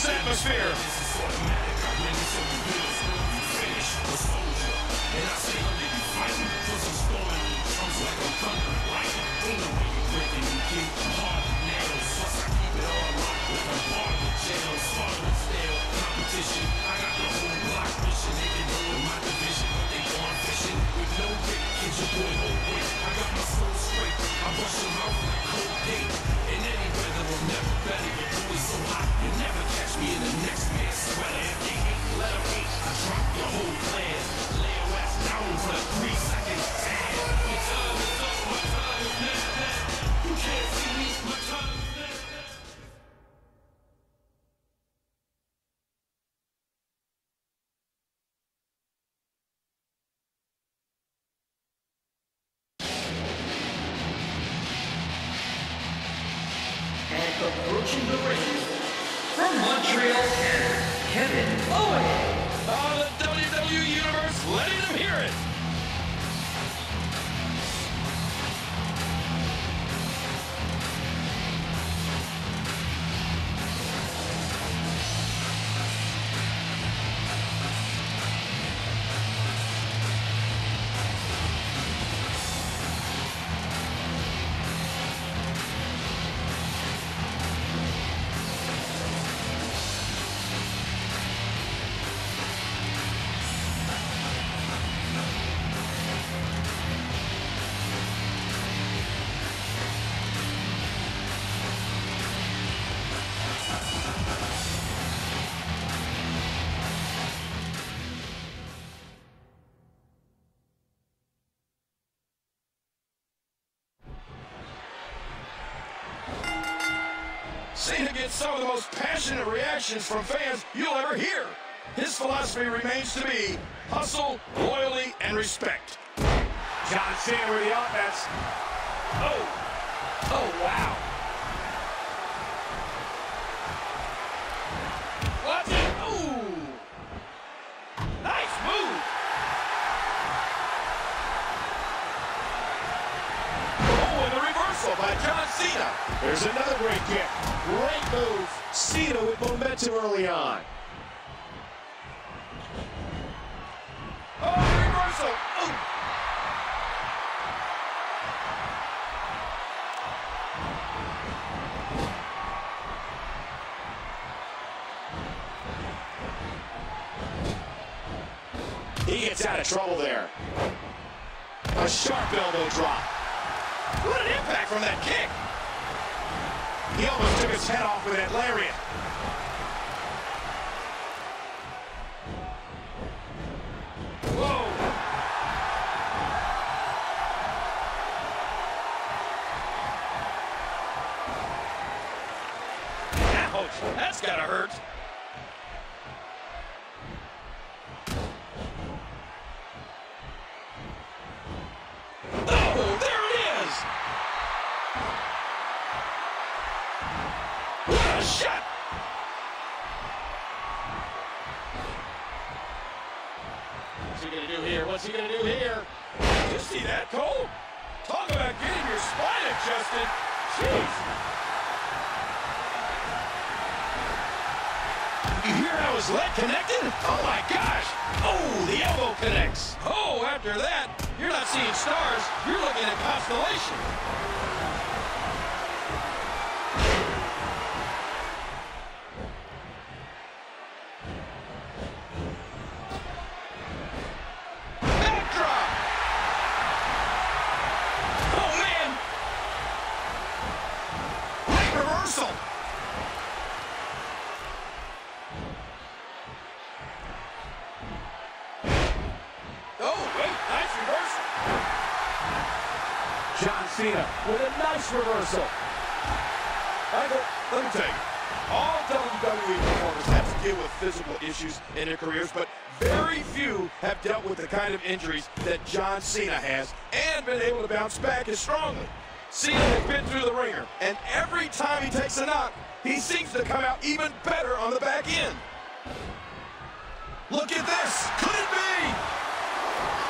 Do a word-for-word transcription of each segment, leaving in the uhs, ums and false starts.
this atmosphere. Approaching the ring from Montreal, Canada, Kevin Owen. Oh, the W W E Universe letting them hear it. Cena gets some of the most passionate reactions from fans you'll ever hear. His philosophy remains to be hustle, loyalty, and respect. John Cena with the offense. Oh, oh wow. What? Ooh, nice move. Oh, and the reversal by John Cena. There's another great kick. Great move. Cena with momentum early on. Oh, reversal. Ooh. He gets out of trouble there. A sharp elbow drop. What an impact from that kick. He almost took his head off with that lariat. Whoa. Ouch, that's gotta hurt. Shot! What's he gonna do here? What's he gonna do here? Did you see that, Cole? Talk about getting your spine adjusted. Jeez. You hear how his leg connected? Oh my gosh! Oh, the elbow connects. Oh, after that, you're not seeing stars. You're looking at constellation. John Cena with a nice reversal. Michael, let me tell you, all W W E performers have to deal with physical issues in their careers, but very few have dealt with the kind of injuries that John Cena has and been able to bounce back as strongly. Cena has been through the ringer, and every time he takes a knock, he seems to come out even better on the back end. Look at this. Could it be?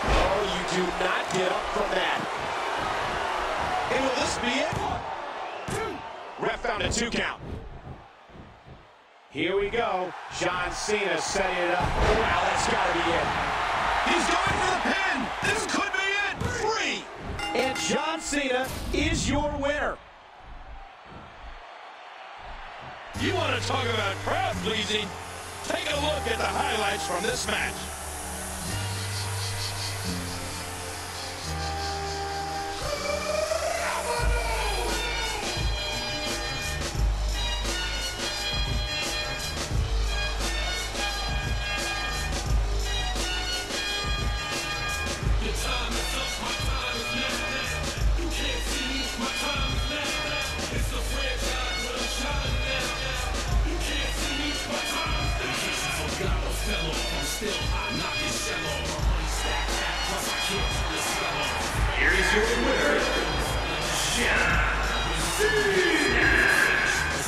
Oh, you do not get up from that. And will this be it? One, two. Ref found a two count. Here we go. John Cena setting it up. Wow, that's got to be it. He's going for the pin. This could be it. Three. And John Cena is your winner. You want to talk about crowd pleasing? Take a look at the highlights from this match. Here is your winner, John Cena.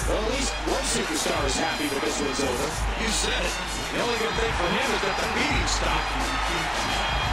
Well, at least one superstar is happy that this one's over. You said it. The only good thing for him is that the meeting stopped.